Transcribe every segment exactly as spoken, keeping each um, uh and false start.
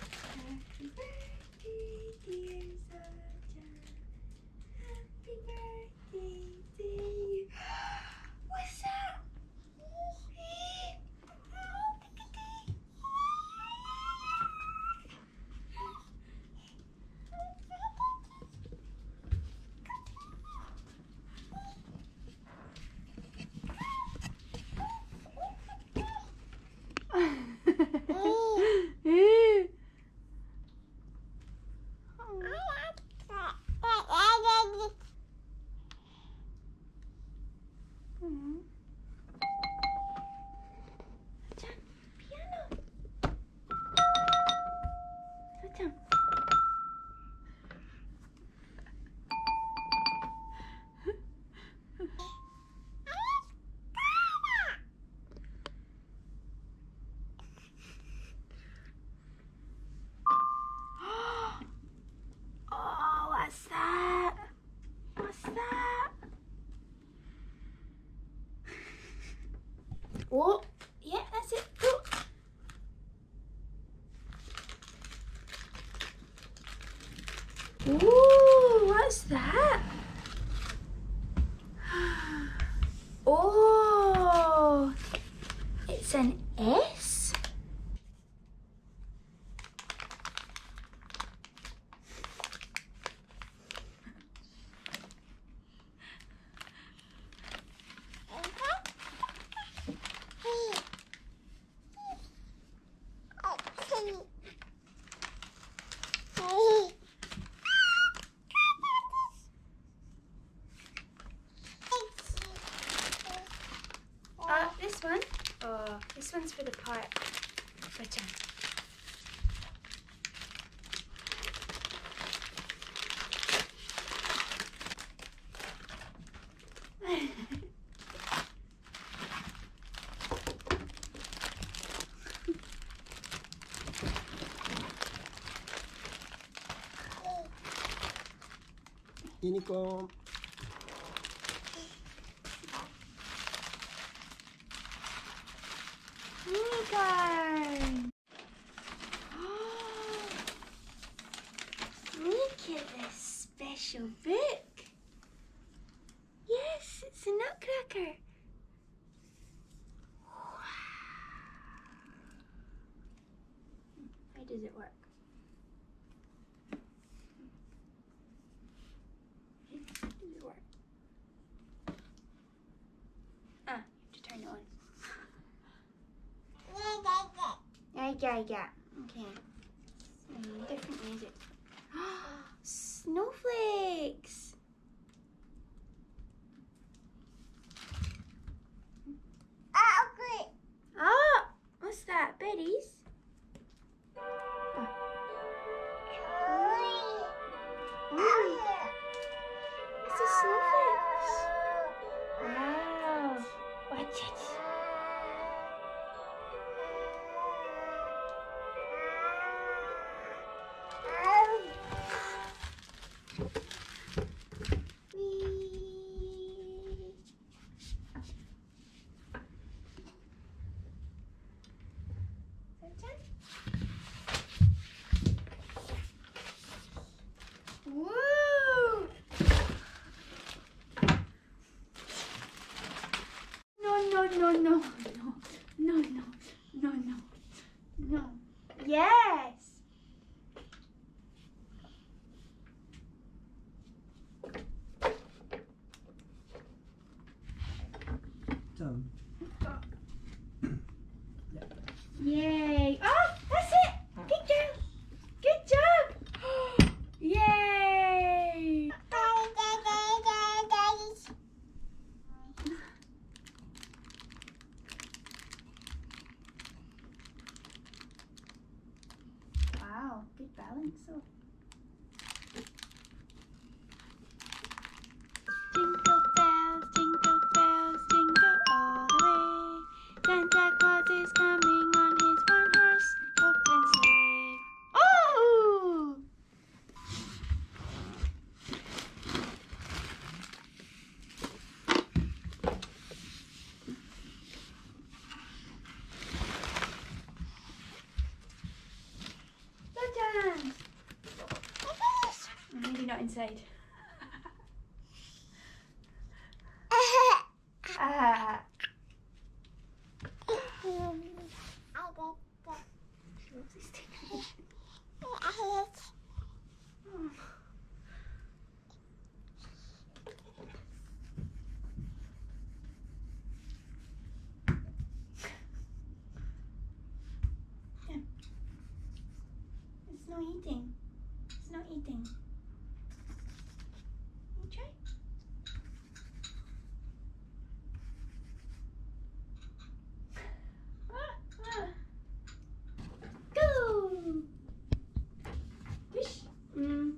happy birthday dear Soulja, happy birthday dear you. What's that? Oh, yeah, that's it. Go. Ooh, what's that? Oh, it's an S. One? Oh, this one's for the pot. Gotcha. Unicorn. Unicorn! Oh, look at this special book. Yes, it's a nutcracker. Wow. How does it work? How does it work? Ah, you have to turn it on. Yeah, yeah. Okay. Mm, different music. Snowflakes! Ah, okay. Oh, what's that? Berries? Oh. Mm. It's a snowflakes. Wow. Watch it. No, no, no, no, no, no, no, no. Yes. Done. Oh. Yeah. Yay. Oh, that's it. Good job. Good job. Yay. Good balance, so. Jingle bells, jingle bells, jingle all the way. Santa Claus is coming on his one horse open sleigh. Oh! side. Ah. It's not eating. It's not eating. You try. Mm.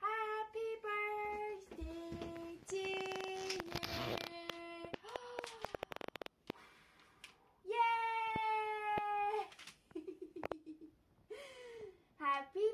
Happy birthday to you. Yay! Happy